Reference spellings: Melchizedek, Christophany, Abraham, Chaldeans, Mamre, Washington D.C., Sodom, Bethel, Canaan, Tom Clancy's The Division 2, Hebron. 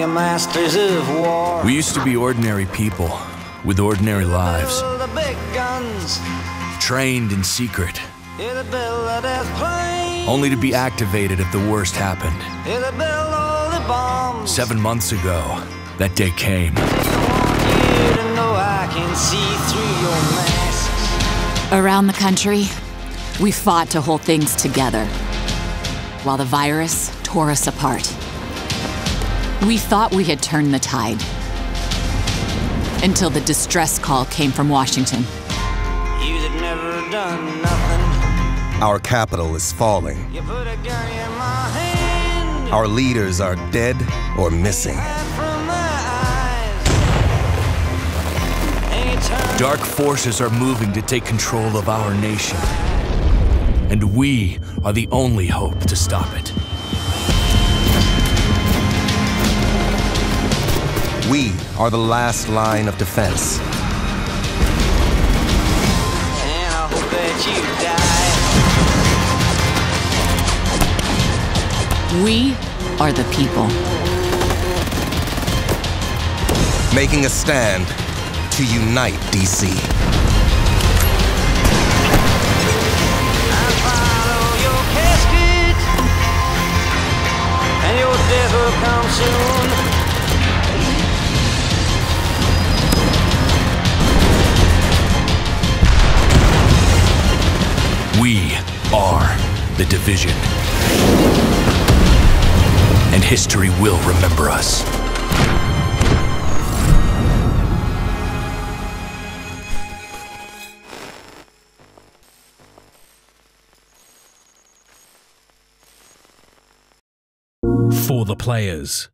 your masters of war. We used to be ordinary people with ordinary lives, trained in secret, only to be activated if the worst happened. 7 months ago, that day came. Around the country, we fought to hold things together while the virus tore us apart. We thought we had turned the tide until the distress call came from Washington. You'd have never done nothing. Our capital is falling. You put a gun in my hand. Our leaders are dead or missing. Dark forces are moving to take control of our nation, and we are the only hope to stop it. We are the last line of defense. And I hope that you die. We are the people, making a stand to unite D.C. I'll follow your casket, and your death will come soon. We are the Division, and history will remember us. For the players.